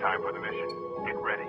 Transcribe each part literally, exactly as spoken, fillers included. Time for the mission. Get ready.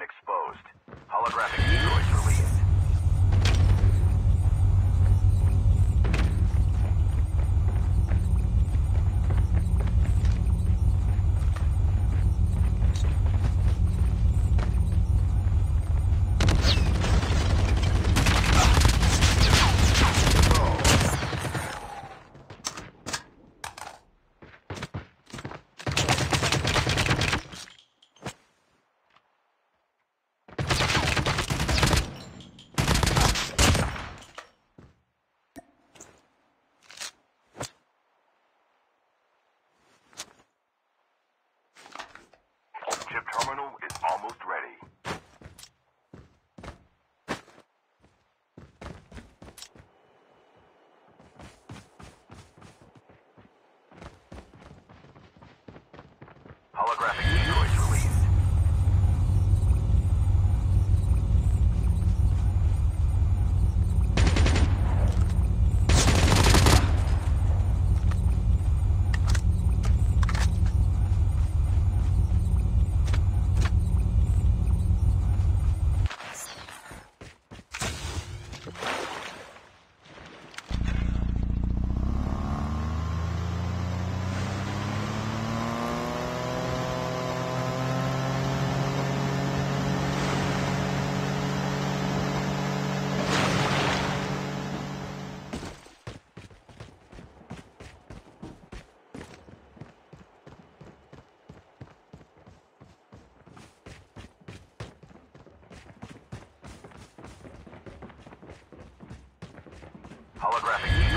Exposed. Holographic droids released. Holographic droids released. Holographic.